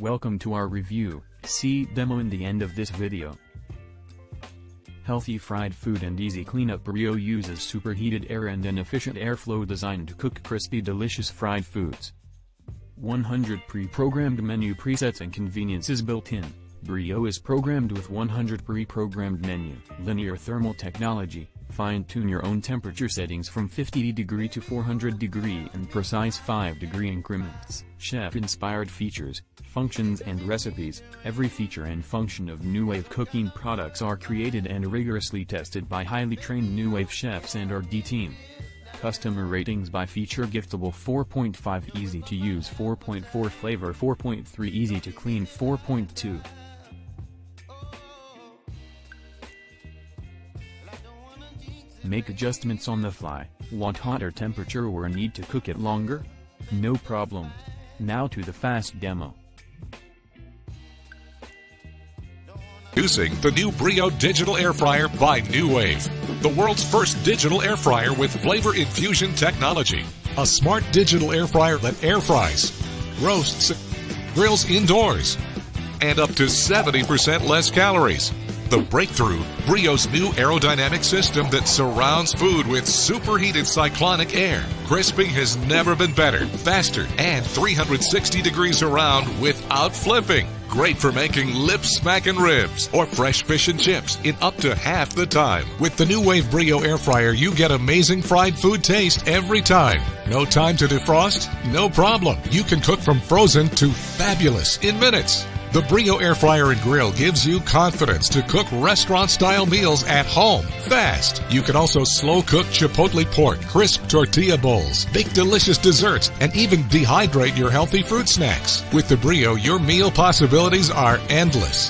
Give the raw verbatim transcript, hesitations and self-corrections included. Welcome to our review, see demo in the end of this video. Healthy fried food and easy cleanup. Brio uses superheated air and an efficient airflow design to cook crispy delicious fried foods. one hundred pre-programmed menu presets and conveniences built in. Brio is programmed with one hundred pre-programmed menu. Linear thermal technology, fine-tune your own temperature settings from fifty degree to four hundred degree in precise five degree increments. Chef-inspired features, functions and recipes. Every feature and function of NuWave cooking products are created and rigorously tested by highly trained NuWave chefs and our R and D team. Customer ratings by feature: giftable four point five, easy to use four point four, flavor four point three, easy to clean four point two. Make adjustments on the fly. Want hotter temperature or need to cook it longer? No problem. Now to the fast demo. Using the new Brio Digital Air Fryer by NuWave, the world's first digital air fryer with flavor infusion technology. A smart digital air fryer that air fries, roasts, grills indoors, and up to seventy percent less calories. The breakthrough, Brio's new aerodynamic system that surrounds food with superheated cyclonic air. Crisping has never been better, faster, and three hundred sixty degrees around without flipping. Great for making lip-smacking ribs or fresh fish and chips in up to half the time. With the NuWave Brio Air Fryer, you get amazing fried food taste every time. No time to defrost? No problem. You can cook from frozen to fabulous in minutes. The Brio Air Fryer and Grill gives you confidence to cook restaurant-style meals at home, fast. You can also slow-cook chipotle pork, crisp tortilla bowls, bake delicious desserts, and even dehydrate your healthy fruit snacks. With the Brio, your meal possibilities are endless.